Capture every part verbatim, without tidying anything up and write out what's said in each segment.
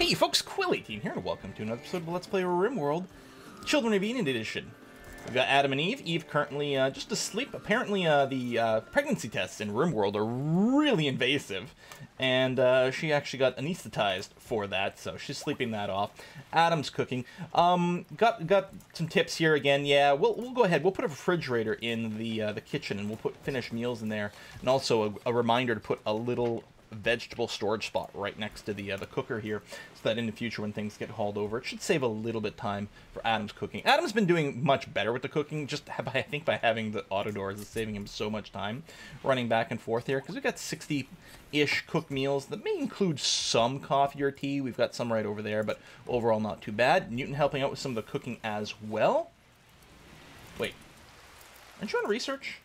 Hey folks, Quill eighteen here, and welcome to another episode of Let's Play RimWorld, Children of Eden Edition. We've got Adam and Eve, Eve currently uh, just asleep. Apparently uh, the uh, pregnancy tests in RimWorld are really invasive, and uh, she actually got anesthetized for that, so she's sleeping that off. Adam's cooking. Um, got got some tips here again. Yeah, we'll, we'll go ahead. We'll put a refrigerator in the, uh, the kitchen, and we'll put finished meals in there, and also a, a reminder to put a little vegetable storage spot right next to the uh, the cooker here, so that in the future when things get hauled over, it should save a little bit of time for Adam's cooking. Adam's been doing much better with the cooking, just by, I think by having the auto doors is saving him so much time running back and forth here, because we've got sixty-ish cooked meals that may include some coffee or tea. We've got some right over there, but overall not too bad. Newton helping out with some of the cooking as well. Wait, aren't you on research?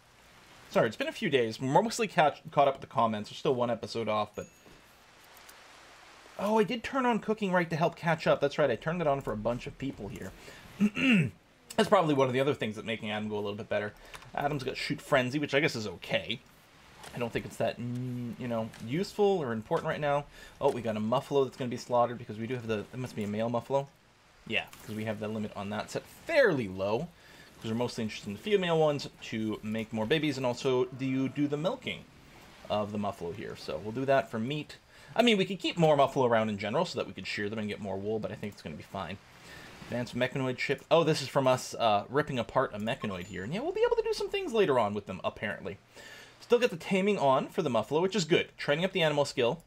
Sorry, it's been a few days. We're mostly catch, caught up with the comments. We're still one episode off, but... Oh, I did turn on cooking right to help catch up. That's right, I turned it on for a bunch of people here. That's probably one of the other things that's making Adam go a little bit better. Adam's got Shoot Frenzy, which I guess is okay. I don't think it's that, you know, useful or important right now. Oh, we got a Muffalo that's going to be slaughtered because we do have the... It must be a male Muffalo. Yeah, because we have the limit on that set fairly low. Because we're mostly interested in the female ones to make more babies, and also do you do the milking of the Muffalo here. So we'll do that for meat. I mean, we could keep more Muffalo around in general so that we could shear them and get more wool, but I think it's going to be fine. Advanced Mechanoid Ship. Oh, this is from us uh, ripping apart a Mechanoid here. And yeah, we'll be able to do some things later on with them, apparently. Still get the taming on for the Muffalo, which is good. Training up the animal skill.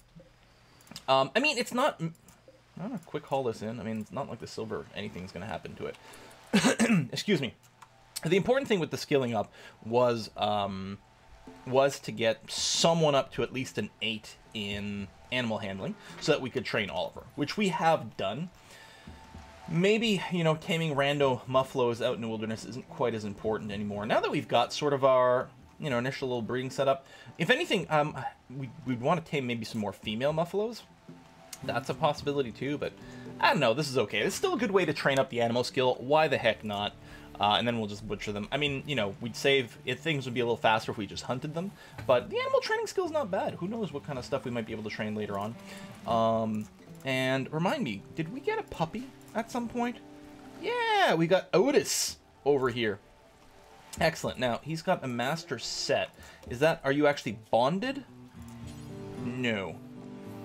Um, I mean, it's not... I don't know, quick haul this in. I mean, it's not like the silver anything's going to happen to it. Excuse me. The important thing with the skilling up was um, was to get someone up to at least an eight in animal handling so that we could train Oliver, which we have done. Maybe, you know, taming rando Muffalos out in the wilderness isn't quite as important anymore. Now that we've got sort of our, you know, initial little breeding setup, if anything, um, we, we'd want to tame maybe some more female Muffalos. That's a possibility too, but I don't know. This is okay. It's still a good way to train up the animal skill. Why the heck not? Uh, and then we'll just butcher them. I mean, you know, we'd save... It, things would be a little faster if we just hunted them. But the animal training skill's not bad. Who knows what kind of stuff we might be able to train later on. Um, and remind me, did we get a puppy at some point? Yeah, we got Otis over here. Excellent. Now, he's got a master set. Is that... Are you actually bonded? No.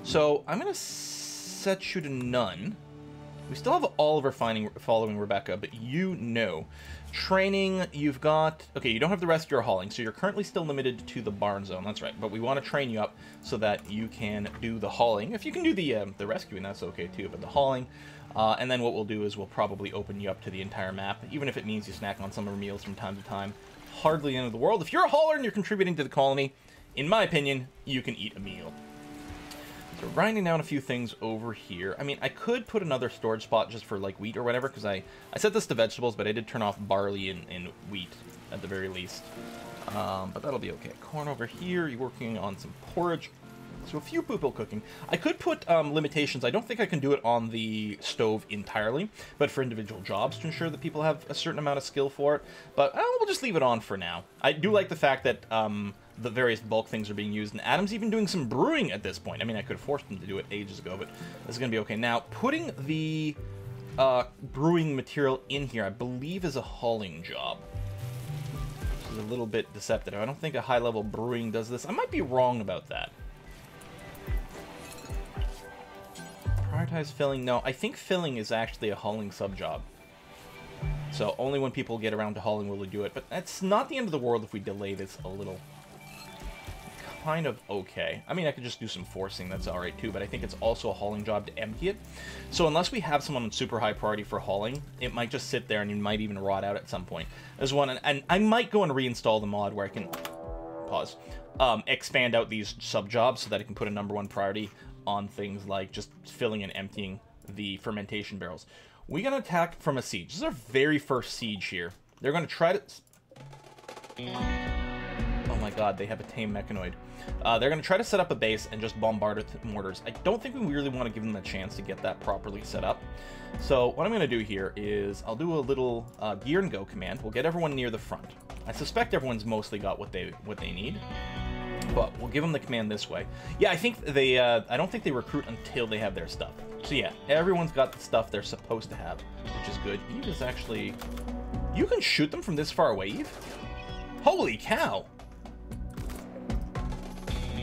So, I'm going to set you to none. We still have Oliver finding, following Rebecca, but you know. Training, you've got... Okay, you don't have the rest of your hauling, so you're currently still limited to the barn zone. That's right, but we want to train you up so that you can do the hauling. If you can do the um, the rescuing, that's okay too, but the hauling. Uh, and then what we'll do is we'll probably open you up to the entire map, even if it means you snack on some of our meals from time to time. Hardly the end of the world. If you're a hauler and you're contributing to the colony, in my opinion, you can eat a meal. So grinding down a few things over here. I mean, I could put another storage spot just for like wheat or whatever, because I, I set this to vegetables, but I did turn off barley and, and wheat at the very least. Um, but that'll be okay. Corn over here, you're working on some porridge. So a few people cooking. I could put um, limitations. I don't think I can do it on the stove entirely, but for individual jobs to ensure that people have a certain amount of skill for it. But uh, we'll just leave it on for now. I do like the fact that... Um, the various bulk things are being used, and Adam's even doing some brewing at this point. I mean, I could have forced him to do it ages ago, but this is going to be okay. Now, putting the uh, brewing material in here, I believe, is a hauling job, which is a little bit deceptive. I don't think a high-level brewing does this. I might be wrong about that. Prioritize filling. No, I think filling is actually a hauling sub-job. So only when people get around to hauling will we do it, but that's not the end of the world if we delay this a little. Kind of okay. I mean, I could just do some forcing. That's all right too, but I think it's also a hauling job to empty it. So unless we have someone on super high priority for hauling, it might just sit there and you might even rot out at some point. There's one, and, and I might go and reinstall the mod where I can pause, um, expand out these sub jobs so that I can put a number one priority on things like just filling and emptying the fermentation barrels. We're gonna attack from a siege. This is our very first siege here. They're gonna try to. Oh my god, they have a tame mechanoid. Uh, they're going to try to set up a base and just bombard it with mortars. I don't think we really want to give them the chance to get that properly set up. So what I'm going to do here is I'll do a little uh, gear and go command. We'll get everyone near the front. I suspect everyone's mostly got what they what they need. but we'll give them the command this way. Yeah, I think they, uh, I don't think they recruit until they have their stuff. So yeah, everyone's got the stuff they're supposed to have, which is good. Eve is actually, you can shoot them from this far away, Eve? Holy cow!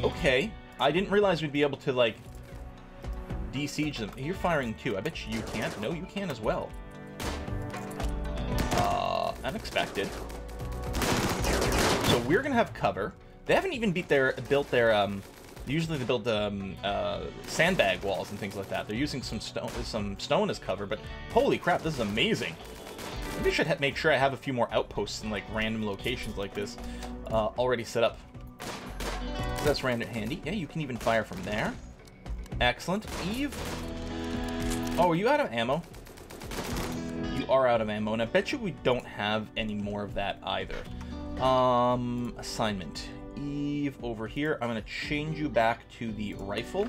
Okay, I didn't realize we'd be able to, like, de-siege them. You're firing too, I bet you can't. No, you can as well. Uh, unexpected. So we're gonna have cover. They haven't even beat their built their um usually they build um uh sandbag walls and things like that. They're using some stone some stone as cover, but holy crap, this is amazing. Maybe I should ha make sure I have a few more outposts in like random locations like this uh already set up. So that's random handy. Yeah, you can even fire from there. Excellent. Eve. Oh, are you out of ammo? You are out of ammo, and I bet you we don't have any more of that either. Um, assignment. Eve over here. I'm going to change you back to the rifle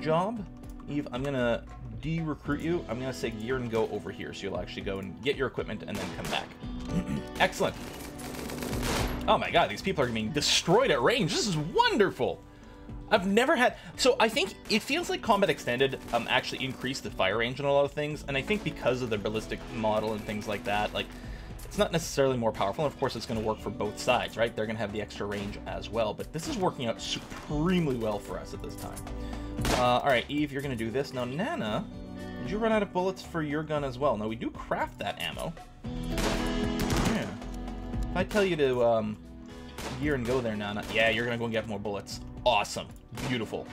job. Eve, I'm going to de-recruit you. I'm going to say gear and go over here. So you'll actually go and get your equipment and then come back. Excellent. Oh my god, these people are being destroyed at range. This is wonderful. I've never had... So I think it feels like Combat Extended um, actually increased the fire range on a lot of things. And I think because of the ballistic model and things like that, like... It's not necessarily more powerful, and of course it's going to work for both sides, right? They're going to have the extra range as well, but this is working out supremely well for us at this time. Uh, all right, Eve, you're going to do this. Now, Nana, did you run out of bullets for your gun as well? Now, we do craft that ammo. Yeah. If I tell you to um, gear and go there, Nana, yeah, you're going to go and get more bullets. Awesome. Beautiful.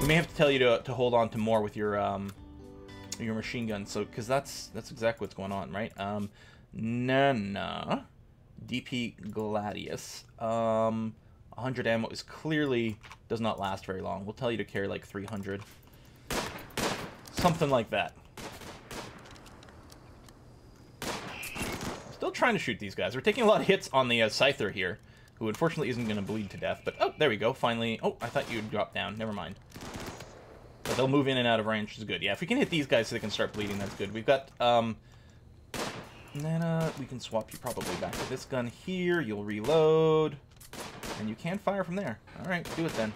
We may have to tell you to, to hold on to more with your um, your machine gun, so because that's, that's exactly what's going on, right? Um... Nana, D P Gladius, um, one hundred ammo is clearly does not last very long. We'll tell you to carry like three hundred, something like that. Still trying to shoot these guys. We're taking a lot of hits on the uh, Scyther here, who unfortunately isn't going to bleed to death. But oh, there we go. Finally. Oh, I thought you'd drop down. Never mind. But they'll move in and out of range, which is good. Yeah, if we can hit these guys so they can start bleeding, that's good. We've got um. Nana, we can swap you probably back to this gun here. You'll reload. And you can fire from there. Alright, do it then.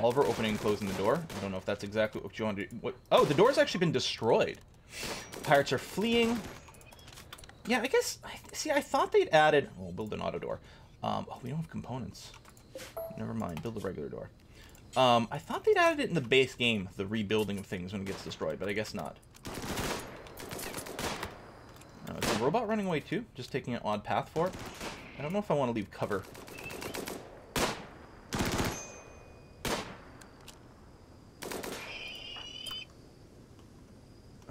Oliver opening and closing the door. I don't know if that's exactly what you want to do. What? Oh, the door's actually been destroyed. Pirates are fleeing. Yeah, I guess... I, see, I thought they'd added... Oh, we'll build an auto door. Um, oh, we don't have components. Never mind. Build a regular door. Um, I thought they'd added it in the base game, the rebuilding of things when it gets destroyed, but I guess not. Uh, is the robot running away too? Just taking an odd path for it? I don't know if I want to leave cover.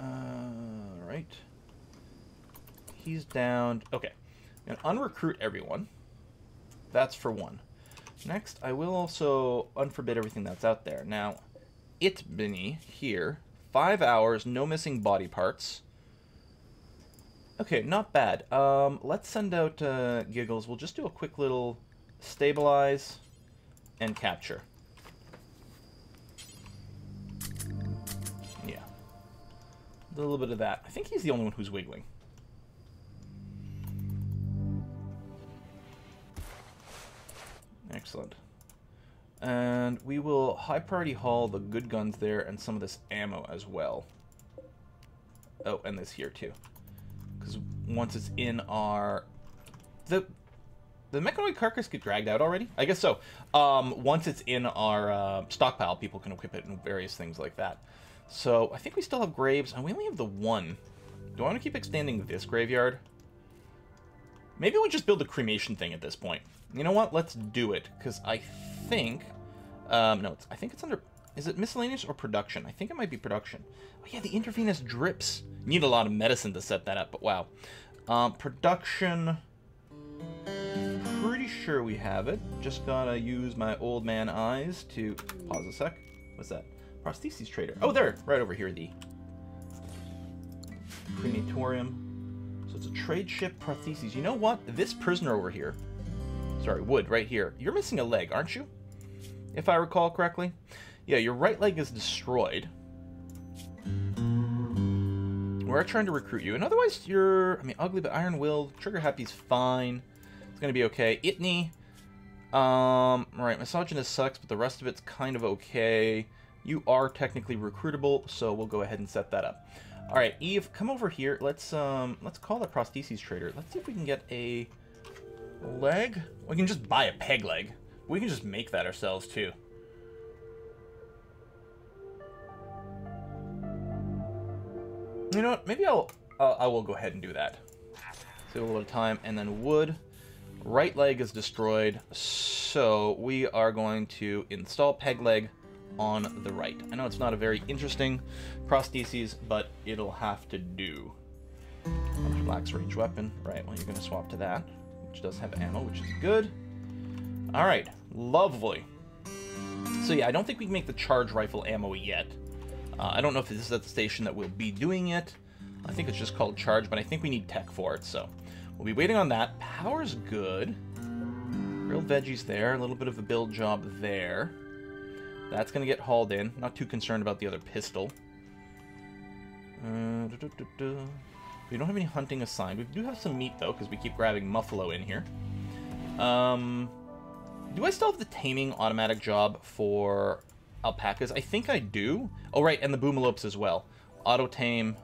Uh, right. He's downed. Okay. I'm going to unrecruit everyone. That's for one. Next, I will also unforbid everything that's out there. Now, it's Benny here. Five hours, no missing body parts. Okay, not bad. Um, let's send out uh, Giggles. We'll just do a quick little stabilize and capture. Yeah. A little bit of that. I think he's the only one who's wiggling. Excellent. And we will high priority haul the good guns there and some of this ammo as well. Oh, and this here too. Because once it's in our... The the mechanoid carcass get dragged out already? I guess so. Um, once it's in our uh, stockpile, people can equip it and various things like that. So I think we still have graves, and we only have the one. Do I want to keep extending this graveyard? Maybe we just build a cremation thing at this point. You know what? Let's do it, because I think... Um, no, it's, I think it's under... Is it miscellaneous or production? I think it might be production. Oh yeah, the intravenous drips. Need a lot of medicine to set that up, but wow. Um, production. Pretty sure we have it. Just gotta use my old man eyes to... Pause a sec. What's that? Prosthesis trader. Oh, there! Right over here, the... Crematorium. So it's a trade ship prosthesis. You know what? This prisoner over here... Sorry, Wood, right here. You're missing a leg, aren't you? If I recall correctly. Yeah, your right leg is destroyed. We're trying to recruit you. And otherwise, you're... I mean, ugly, but iron-willed. Trigger happy's fine. It's going to be okay. Itney, Um, right, misogynist sucks, but the rest of it's kind of okay. You are technically recruitable, so we'll go ahead and set that up. All right, Eve, come over here. Let's um, let's call the prosthesis trader. Let's see if we can get a leg. We can just buy a peg leg. We can just make that ourselves too. You know what? Maybe I'll uh, I will go ahead and do that. Save a little time, and then wood. Right leg is destroyed, so we are going to install peg leg on the right. I know it's not a very interesting prosthesis, but it'll have to do. Lacks range weapon. Right, well, you're going to swap to that, which does have ammo, which is good. All right, lovely. So yeah, I don't think we can make the charge rifle ammo yet. Uh, I don't know if this is at the station that we'll be doing it. I think it's just called charge, but I think we need tech for it, so we'll be waiting on that. Power's good. Grilled veggies there. A little bit of a build job there. That's going to get hauled in. Not too concerned about the other pistol. Uh, da, da, da, da. We don't have any hunting assigned. We do have some meat, though, because we keep grabbing muffalo in here. Um, do I still have the taming automatic job for alpacas? I think I do. Oh, right, and the boomalopes as well. Auto-tame...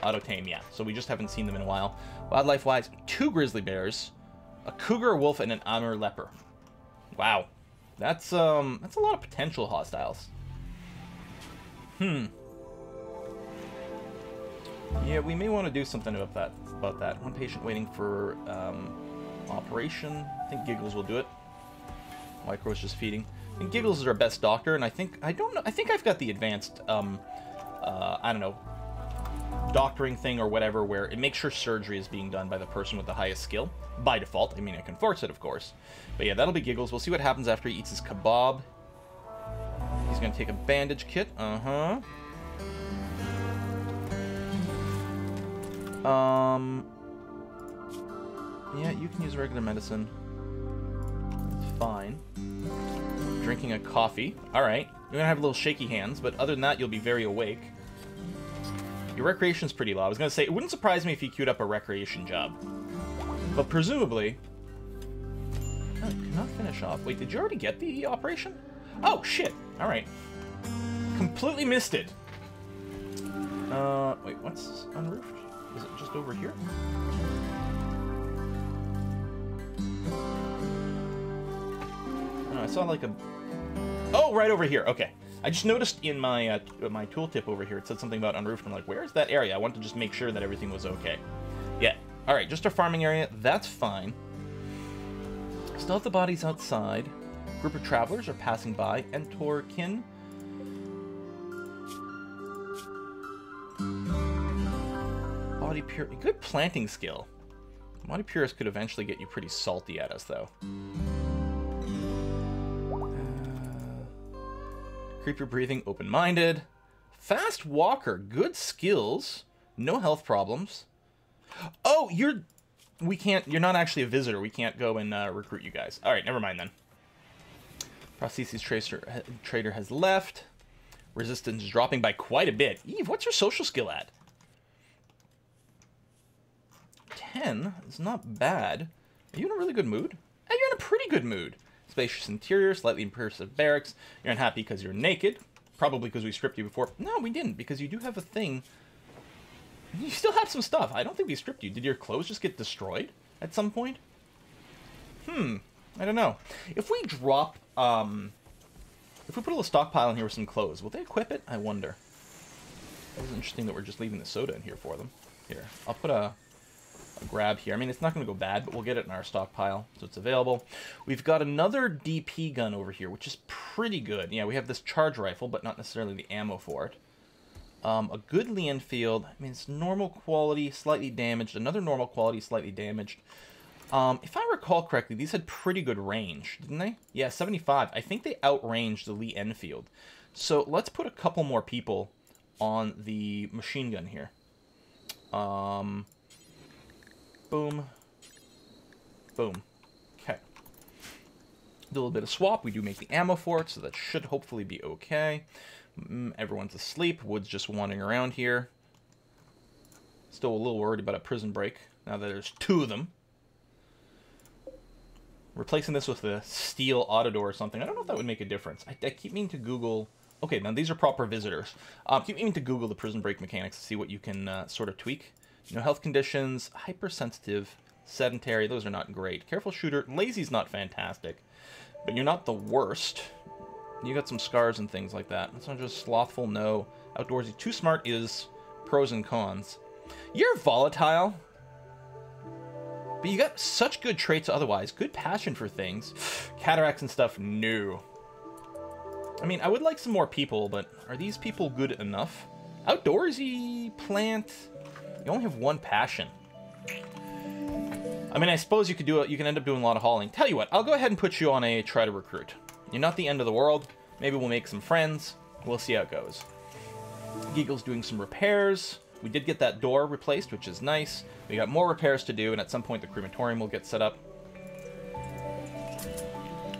Auto-tame, yeah. So we just haven't seen them in a while. Wildlife-wise, two grizzly bears, a cougar, a wolf, and an Amur leper. Wow. That's, um, that's a lot of potential hostiles. Hmm. Yeah, we may want to do something about that. About that. One patient waiting for, um, operation. I think Giggles will do it. Micro's just feeding. I think Giggles is our best doctor, and I think, I don't know, I think I've got the advanced, um, uh, I don't know, doctoring thing or whatever, where it makes sure surgery is being done by the person with the highest skill by default. I mean, I can force it, of course, but yeah, that'll be Giggles. We'll see what happens after he eats his kebab. He's gonna take a bandage kit. Uh-huh. Um yeah, you can use regular medicine, it's fine. Drinking a coffee. All right, you're gonna have a little shaky hands, but other than that, you'll be very awake. Your recreation's pretty low. I was going to say, it wouldn't surprise me if you queued up a recreation job. But presumably... I cannot finish off. Wait, did you already get the operation? Oh, shit. All right. Completely missed it. Uh, wait, what's unroofed? Is it just over here? Oh, I saw like a... Oh, right over here. Okay. I just noticed in my uh, my tooltip over here, it said something about unroofed. I'm like, where is that area? I wanted to just make sure that everything was okay. Yeah. All right, just our farming area. That's fine. Still have the bodies outside. Group of travelers are passing by. Entorkin. Body purist. Good planting skill. Body purist could eventually get you pretty salty at us, though. Creeper breathing, open-minded. Fast walker, good skills. No health problems. Oh, you're... We can't... You're not actually a visitor. We can't go and uh, recruit you guys. All right, never mind then. Prosthesis tracer, ha, trader has left. Resistance is dropping by quite a bit. Eve, what's your social skill at? ten is not bad. Are you in a really good mood? Hey, you're in a pretty good mood. Spacious interior, slightly impervious barracks. You're unhappy because you're naked. Probably because we stripped you before. No, we didn't, because you do have a thing. You still have some stuff. I don't think we stripped you. Did your clothes just get destroyed at some point? Hmm. I don't know. If we drop, um... If we put a little stockpile in here with some clothes, will they equip it? I wonder. It was interesting that we're just leaving the soda in here for them. Here, I'll put a... grab here. I mean, it's not going to go bad, but we'll get it in our stockpile, so it's available. We've got another D P gun over here, which is pretty good. Yeah, we have this charge rifle, but not necessarily the ammo for it. Um, a good Lee Enfield. I mean, it's normal quality, slightly damaged. Another normal quality, slightly damaged. Um, if I recall correctly, these had pretty good range, didn't they? Yeah, seventy-five. I think they outranged the Lee Enfield. So let's put a couple more people on the machine gun here. Um... Boom. Boom. Okay. Do a little bit of swap. We do make the ammo for it, so that should hopefully be okay. Mm, everyone's asleep. Wood's just wandering around here. Still a little worried about a prison break, now that there's two of them. replacing this with the steel auto door or something. I don't know if that would make a difference. I, I keep meaning to Google. Okay, now these are proper visitors. Um, keep meaning to Google the prison break mechanics to see what you can uh, sort of tweak. You know, health conditions, hypersensitive, sedentary. Those are not great. Careful shooter. Lazy's not fantastic, but you're not the worst. You got some scars and things like that. That's not just slothful, no. Outdoorsy. Too smart is pros and cons. You're volatile, but you got such good traits otherwise. Good passion for things. Cataracts and stuff, no. I mean, I would like some more people, but are these people good enough? Outdoorsy, plant. You only have one passion. I mean, I suppose you could do it. You can end up doing a lot of hauling. Tell you what, I'll go ahead and put you on a try to recruit. You're not the end of the world. Maybe we'll make some friends. We'll see how it goes. Geagle's doing some repairs. We did get that door replaced, which is nice. We got more repairs to do, and at some point the crematorium will get set up.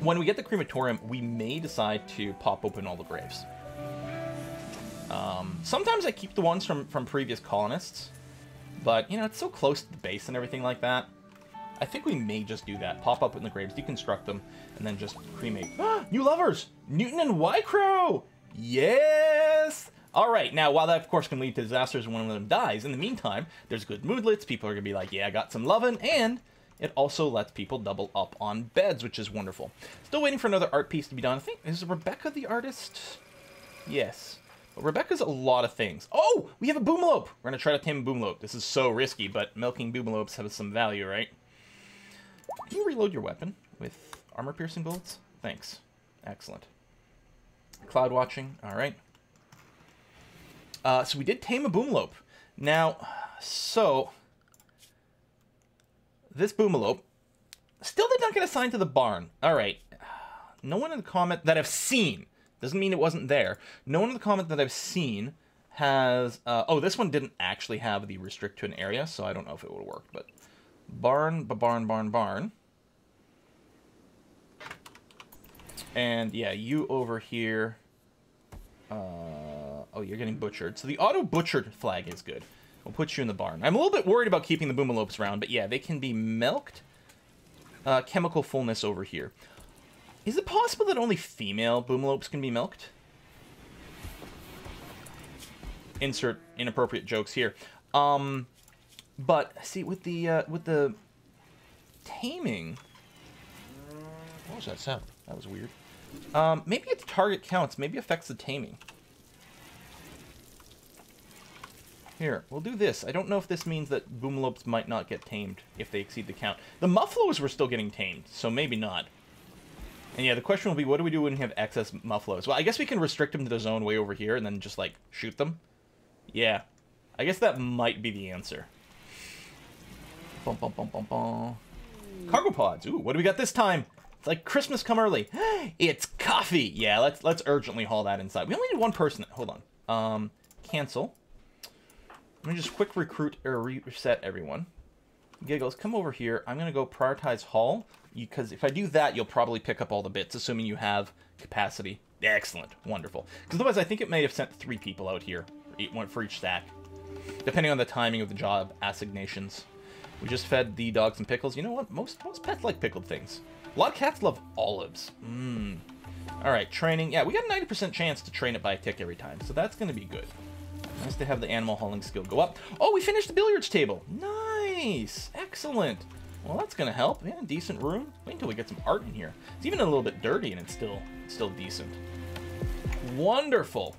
When we get the crematorium, we may decide to pop open all the graves. Um, sometimes I keep the ones from, from previous colonists, but, you know, it's so close to the base and everything like that. I think we may just do that. Pop up in the graves, deconstruct them, and then just cremate. Ah, new lovers! Newton and Wycrow! Yes! All right, now, while that, of course, can lead to disasters when one of them dies, in the meantime, there's good moodlets. People are going to be like, yeah, I got some lovin', and it also lets people double up on beds, which is wonderful. Still waiting for another art piece to be done. I think, is Rebecca the artist? Yes. But Rebecca's a lot of things. Oh, we have a boomalope! We're going to try to tame a boomalope. This is so risky, but milking boomalopes has some value, right? Can you reload your weapon with armor-piercing bullets? Thanks. Excellent. Cloud watching. All right. Uh, so we did tame a boomalope. Now, so this boomalope still did not get assigned to the barn. All right. No one in the comment that I've seen, doesn't mean it wasn't there. No one in the comment that I've seen has, uh, oh, this one didn't actually have the restrict to an area, so I don't know if it would have worked, but barn, barn, barn, barn. And yeah, you over here. Uh, oh, you're getting butchered. So the auto butchered flag is good. We'll put you in the barn. I'm a little bit worried about keeping the boomalopes around, but yeah, they can be milked. Uh, chemical fullness over here. Is it possible that only female boomalopes can be milked? Insert inappropriate jokes here. Um... But see, with the uh, with the taming, what was that sound? That was weird. Um, maybe its target counts. Maybe affects the taming. Here, we'll do this. I don't know if this means that boomalopes might not get tamed if they exceed the count. The mufflos were still getting tamed, so maybe not. And yeah, the question will be, what do we do when we have excess mufflos? Well, I guess we can restrict them to their zone way over here and then just like shoot them. Yeah, I guess that might be the answer. Bum, bum, bum, bum, bum. Cargo pods. Ooh, what do we got this time? It's like Christmas come early. It's coffee. Yeah, let's let's urgently haul that inside. We only need one person. Hold on. Um, cancel. Let me just quick recruit or reset everyone. Giggles, come over here. I'm gonna go prioritize haul because if I do that, you'll probably pick up all the bits, assuming you have capacity. Excellent, wonderful. Because otherwise, I think it may have sent three people out here, one for each stack, depending on the timing of the job assignations. We just fed the dog some pickles. You know what? Most most pets like pickled things. A lot of cats love olives. Mmm. All right, training. Yeah, we got a ninety percent chance to train it by a tick every time, so that's going to be good. Nice to have the animal hauling skill go up. Oh, we finished the billiards table. Nice. Excellent. Well, that's going to help. Yeah, decent room. Wait until we get some art in here. It's even a little bit dirty, and it's still, still decent. Wonderful.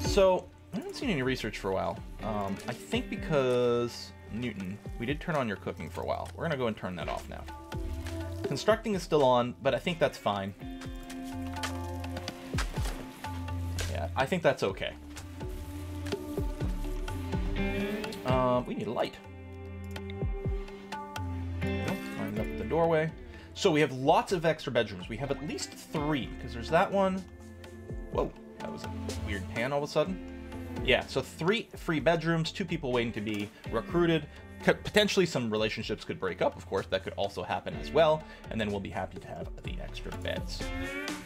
So, I haven't seen any research for a while. Um, I think because Newton, we did turn on your cooking for a while. We're gonna go and turn that off now. Constructing is still on, but I think that's fine. Yeah, I think that's okay. Um, we need a light. Nope, lined up the doorway. So we have lots of extra bedrooms. We have at least three, because there's that one. Whoa, that was a weird pan all of a sudden. Yeah, so three free bedrooms, two people waiting to be recruited. C- potentially some relationships could break up, of course. That could also happen as well. And then we'll be happy to have the extra beds.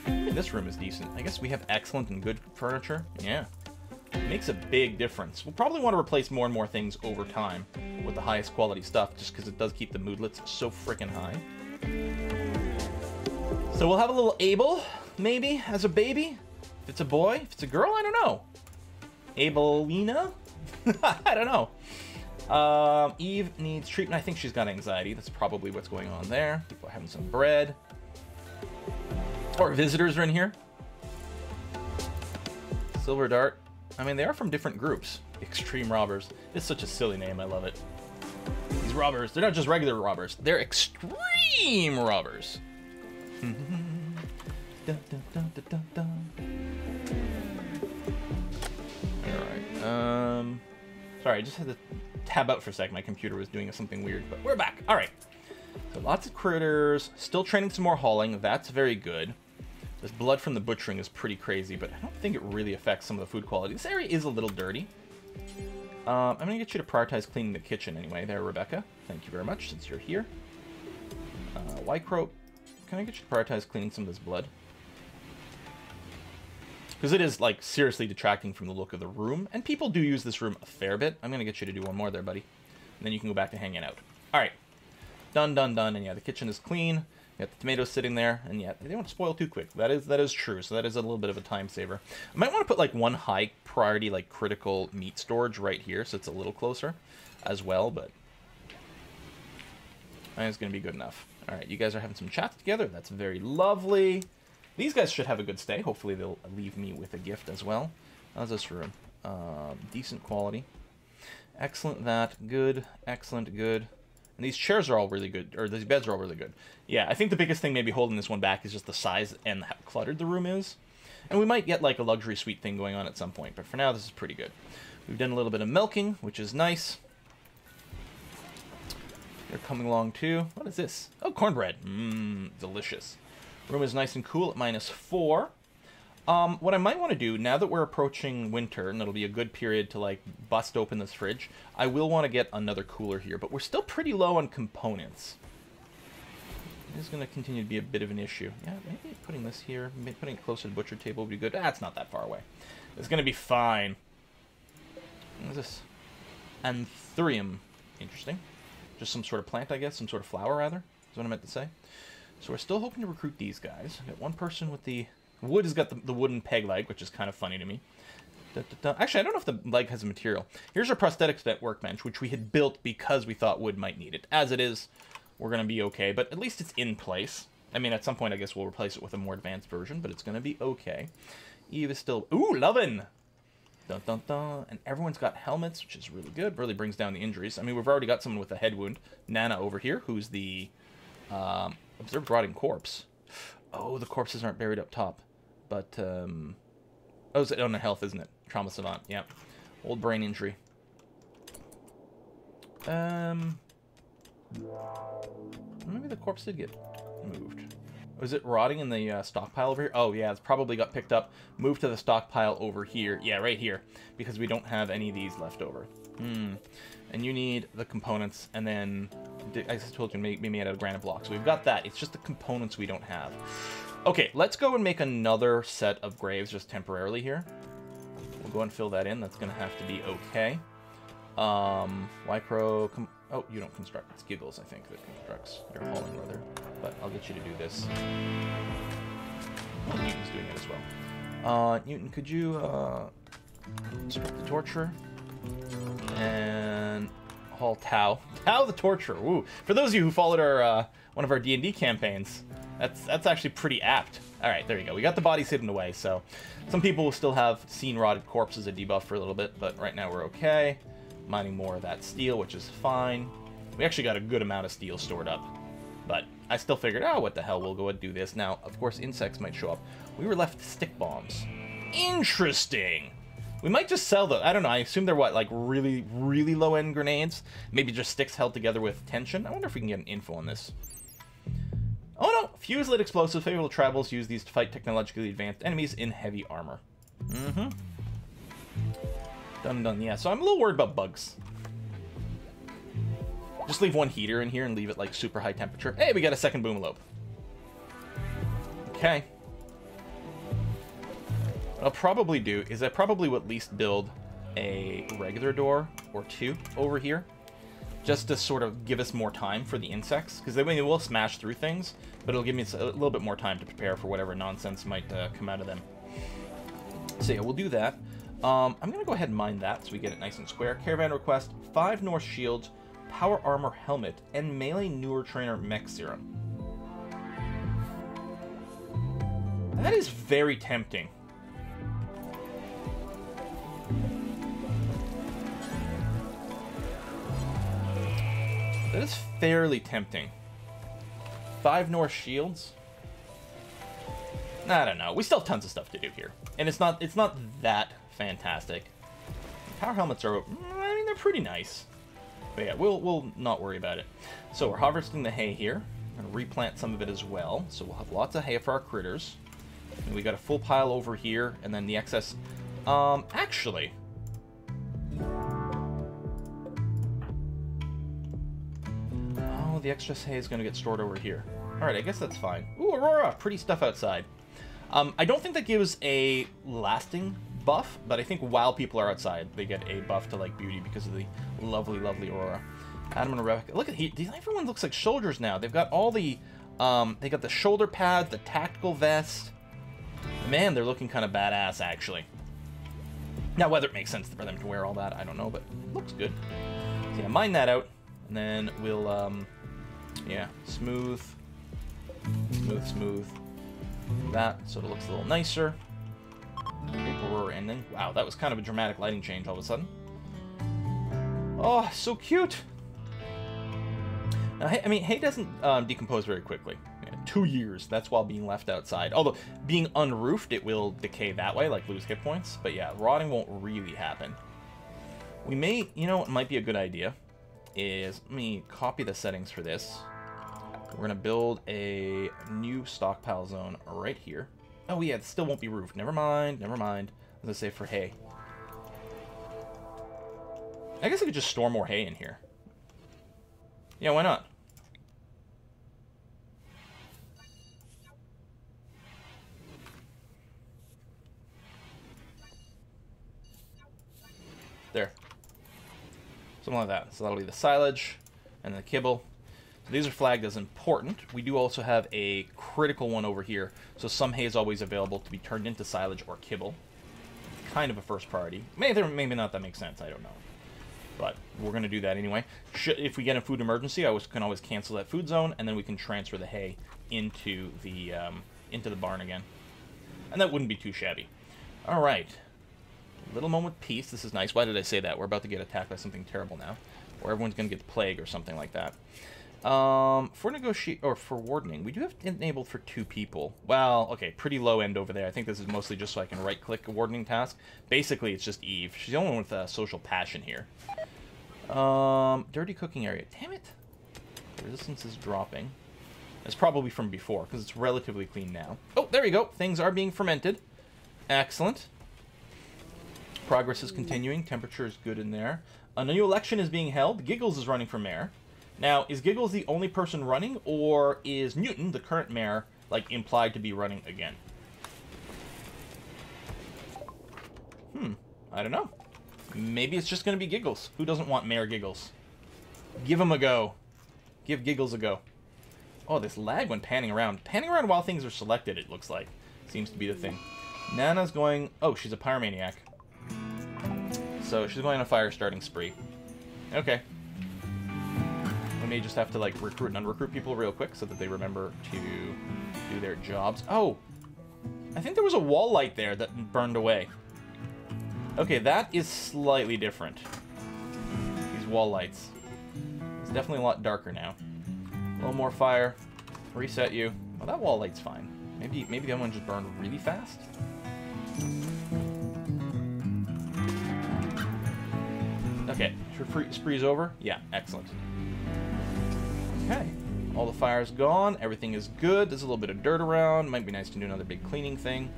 Yeah, this room is decent. I guess we have excellent and good furniture. Yeah. It makes a big difference. We'll probably want to replace more and more things over time with the highest quality stuff, just because it does keep the moodlets so freaking high. So we'll have a little Abel, maybe, as a baby. If it's a boy, if it's a girl, I don't know. Abelina? I don't know. Um, Eve needs treatment. I think she's got anxiety. That's probably what's going on there. People are having some bread. Our visitors are in here. Silver Dart. I mean, they are from different groups. Extreme Robbers. It's such a silly name. I love it. These robbers, they're not just regular robbers. They're extreme robbers. Dun, dun, dun, dun, dun, dun. All right. Um, sorry, I just had to tab out for a second. My computer was doing something weird, but we're back. All right. So lots of critters. Still training some more hauling. That's very good. This blood from the butchering is pretty crazy, but I don't think it really affects some of the food quality. This area is a little dirty. Um, I'm going to get you to prioritize cleaning the kitchen anyway. There, Rebecca. Thank you very much since you're here. Uh, Wycrope, can I get you to prioritize cleaning some of this blood? Because it is, like, seriously detracting from the look of the room. And people do use this room a fair bit. I'm going to get you to do one more there, buddy. And then you can go back to hanging out. All right. Done, done, done. And yeah, the kitchen is clean. You got the tomatoes sitting there. And yeah, they don't spoil too quick. That is that is true. So that is a little bit of a time saver. I might want to put like one high priority, like critical meat storage right here. So it's a little closer as well. But I think it's going to be good enough. All right, you guys are having some chats together. That's very lovely. These guys should have a good stay. Hopefully they'll leave me with a gift as well. How's this room? Um, decent quality. Excellent, that. Good. Excellent, good. And these chairs are all really good, or these beds are all really good. Yeah, I think the biggest thing maybe holding this one back is just the size and how cluttered the room is. And we might get like a luxury suite thing going on at some point, but for now this is pretty good. We've done a little bit of milking, which is nice. They're coming along too. What is this? Oh, cornbread. Mmm, delicious. Room is nice and cool at minus four. Um, what I might want to do, now that we're approaching winter, and it'll be a good period to, like, bust open this fridge, I will want to get another cooler here, but we're still pretty low on components. It is going to continue to be a bit of an issue. Yeah, maybe putting this here, maybe putting it closer to the butcher table would be good. Ah, it's not that far away. It's going to be fine. What is this? Anthurium. Interesting. Just some sort of plant, I guess. Some sort of flower, rather, is what I meant to say. So we're still hoping to recruit these guys. I've got one person with the... Wood has got the, the wooden peg leg, which is kind of funny to me. Da, da, da. Actually, I don't know if the leg has a material. Here's our prosthetics workbench, which we had built because we thought wood might need it. As it is, we're going to be okay, but at least it's in place. I mean, at some point, I guess we'll replace it with a more advanced version, but it's going to be okay. Eve is still... Ooh, lovin'! Dun, dun, dun. And everyone's got helmets, which is really good. Really brings down the injuries. I mean, we've already got someone with a head wound. Nana over here, who's the um, observed rotting corpse. Oh, the corpses aren't buried up top. But, um... oh, it's on the health, isn't it? Trauma Savant, yeah. Old brain injury. Um... Maybe the corpse did get moved. Was it rotting in the uh, stockpile over here? Oh, yeah, it's probably got picked up. Moved to the stockpile over here. Yeah, right here. Because we don't have any of these left over. Hmm. And you need the components, and then... I told you, maybe made out of granite blocks. We've got that. It's just the components we don't have. Okay, let's go and make another set of graves just temporarily here. We'll go and fill that in. That's going to have to be okay. Um, Lycro... Oh, you don't construct. It's Giggles, I think, that constructs. You're hauling, brother. But I'll get you to do this. Oh, Newton's doing it as well. Uh, Newton, could you uh, construct the torture? And... haul Tau. Tau the Torturer. Ooh. For those of you who followed our uh, one of our D and D campaigns, that's that's actually pretty apt. All right, there you go. We got the bodies hidden away, so some people will still have seen rotted corpses a debuff for a little bit, but right now we're okay. Mining more of that steel, which is fine. We actually got a good amount of steel stored up, but I still figured, oh, what the hell, we'll go and do this. Now, of course, insects might show up. We were left stick bombs. Interesting. We might just sell those. I don't know. I assume they're what, like really, really low-end grenades? Maybe just sticks held together with tension? I wonder if we can get an info on this. Oh no! Fuse lit explosives. Favorable tribals use these to fight technologically advanced enemies in heavy armor. Mm-hmm. Dun dun, yeah. So I'm a little worried about bugs. Just leave one heater in here and leave it like super high temperature. Hey, we got a second boomalope. Okay. What I'll probably do is I probably will at least build a regular door or two over here just to sort of give us more time for the insects, because they will smash through things, but it'll give me a little bit more time to prepare for whatever nonsense might uh, come out of them. So yeah, we'll do that. Um, I'm going to go ahead and mine that so we get it nice and square. Caravan request, five Norse shields, power armor helmet, and melee newer trainer mech serum. That is very tempting. That is fairly tempting. Five Norse shields. I don't know. We still have tons of stuff to do here, and it's not—it's not that fantastic. Power helmets are—I mean, they're pretty nice. But yeah, we'll we'll not worry about it. So we're harvesting the hay here. I'm gonna replant some of it as well. So we'll have lots of hay for our critters. And we got a full pile over here, and then the excess. Um, actually. Oh, the excess hay is gonna get stored over here. All right, I guess that's fine. Ooh, Aurora, pretty stuff outside. Um, I don't think that gives a lasting buff, but I think while people are outside, they get a buff to, like, beauty because of the lovely, lovely aura. Adam and Rebecca, look at he. Everyone looks like soldiers now. They've got all the, um, they got the shoulder pads, the tactical vest. Man, they're looking kind of badass, actually. Now, whether it makes sense for them to wear all that, I don't know, but it looks good. So, yeah, mine that out, and then we'll, um, yeah, smooth, smooth, smooth. That so it looks a little nicer. And then, wow, that was kind of a dramatic lighting change all of a sudden. Oh, so cute. Now, I mean, hay doesn't um, decompose very quickly. Yeah, two years. That's while being left outside. Although being unroofed, it will decay that way, like lose hit points. But yeah, rotting won't really happen. We may, you know, what might be a good idea is let me copy the settings for this. We're going to build a new stockpile zone right here. Oh, yeah, it still won't be roofed. Never mind. Never mind. I was going to say for hay. I guess I could just store more hay in here. Yeah, why not? There. Something like that. So that'll be the silage and the kibble. These are flagged as important. We do also have a critical one over here, so some hay is always available to be turned into silage or kibble. Kind of a first priority. Maybe, maybe not that makes sense, I don't know. But we're going to do that anyway. Should, if we get a food emergency, I always, can always cancel that food zone, and then we can transfer the hay into the, um, into the barn again. And that wouldn't be too shabby. All right. Little moment peace. This is nice. Why did I say that? We're about to get attacked by something terrible now, or everyone's going to get the plague or something like that. Um, for negotiate or for wardening, we do have enabled for two people. Well, okay, pretty low end over there. I think this is mostly just so I can right-click a wardening task. Basically, it's just Eve. She's the only one with a social passion here. Um, dirty cooking area. Damn it! Resistance is dropping. That's probably from before because it's relatively clean now. Oh, there we go. Things are being fermented. Excellent. Progress is continuing. Temperature is good in there. A new election is being held. Giggles is running for mayor. Now, is Giggles the only person running, or is Newton, the current mayor, like, implied to be running again? Hmm. I don't know. Maybe it's just going to be Giggles. Who doesn't want Mayor Giggles? Give him a go. Give Giggles a go. Oh, this lag when panning around. Panning around while things are selected, it looks like. Seems to be the thing. Nana's going... Oh, she's a pyromaniac. So, she's going on a fire-starting spree. Okay. May just have to like recruit and unrecruit people real quick so that they remember to do their jobs. Oh, I think there was a wall light there that burned away. Okay, that is slightly different. These wall lights. It's definitely a lot darker now. A little more fire. Reset you. Well, that wall light's fine. Maybe, maybe the other one just burned really fast. Okay, spree's over. Yeah, excellent. Okay, all the fire's gone, everything is good, there's a little bit of dirt around, might be nice to do another big cleaning thing.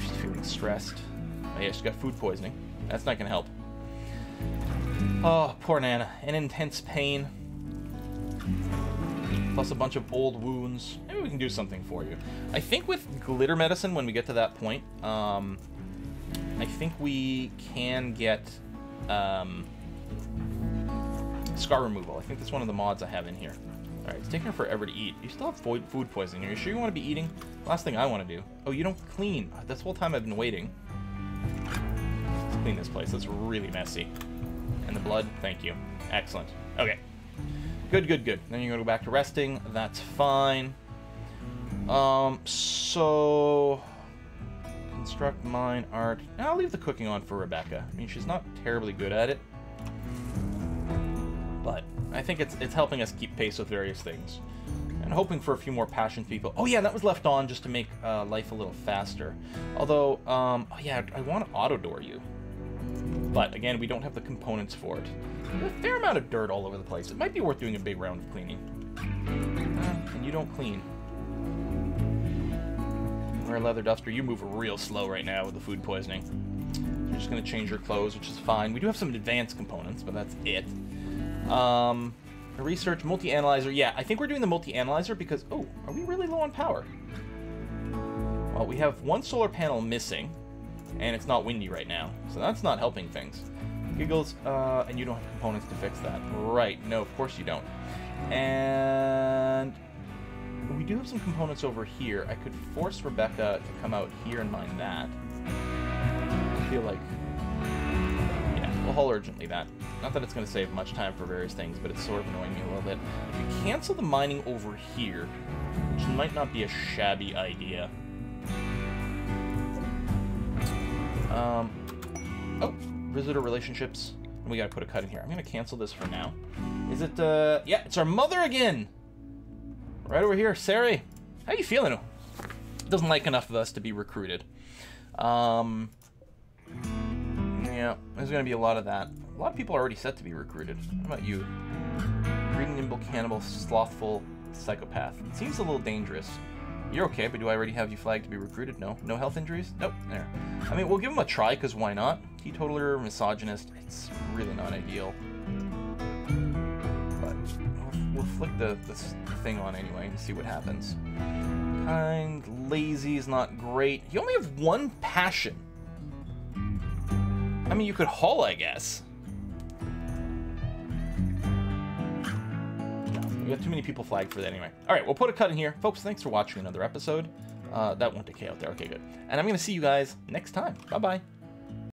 She's feeling stressed. Oh yeah, she's got food poisoning. That's not gonna help. Oh, poor Nana, in intense pain. Plus a bunch of old wounds. Maybe we can do something for you. I think with glitter medicine, when we get to that point, um, I think we can get, um, Scar removal. I think that's one of the mods I have in here. Alright, it's taking her forever to eat. You still have food poisoning here. You sure you want to be eating? Last thing I want to do. Oh, you don't clean. This whole time I've been waiting. Let's clean this place. That's really messy. And the blood? Thank you. Excellent. Okay. Good, good, good. Then you're going to go back to resting. That's fine. Um, so... Construct, mine, art. Now I'll leave the cooking on for Rebecca. I mean, she's not terribly good at it. But I think it's it's helping us keep pace with various things. And hoping for a few more passion people. Oh yeah, that was left on just to make uh, life a little faster. Although, um, oh yeah, I want to auto-door you. But again, we don't have the components for it. There's a fair amount of dirt all over the place. It might be worth doing a big round of cleaning. Uh, and you don't clean. Wear a leather duster. You move real slow right now with the food poisoning. You're just going to change your clothes, which is fine. We do have some advanced components, but that's it. Um, research, multi-analyzer. Yeah, I think we're doing the multi-analyzer because... Oh, are we really low on power? Well, we have one solar panel missing, and it's not windy right now. So that's not helping things. Giggles, uh, and you don't have components to fix that. Right, no, of course you don't. And... we do have some components over here. I could force Rebecca to come out here and mine that. I feel like... yeah, we'll haul urgently that. Not that it's going to save much time for various things, but it's sort of annoying me a little bit. If you cancel the mining over here, which might not be a shabby idea. Um, oh, visitor relationships. And we got to put a cut in here. I'm going to cancel this for now. Is it, uh, yeah, it's our mother again! Right over here, Sari. How you feeling? Doesn't like enough of us to be recruited. Um, yeah, there's gonna be a lot of that. A lot of people are already set to be recruited. How about you? Greedy, nimble, cannibal, slothful, psychopath. It seems a little dangerous. You're okay, but do I already have you flagged to be recruited? No. No health injuries? Nope. There. I mean, we'll give him a try, because why not? Teetotaler, misogynist. It's really not ideal. We'll flick the, the thing on anyway and see what happens. Kind, lazy is not great. You only have one passion. I mean, you could haul, I guess. We got too many people flagged for that anyway. All right, we'll put a cut in here. Folks, thanks for watching another episode. Uh, that won't decay out there. Okay, good. And I'm going to see you guys next time. Bye-bye.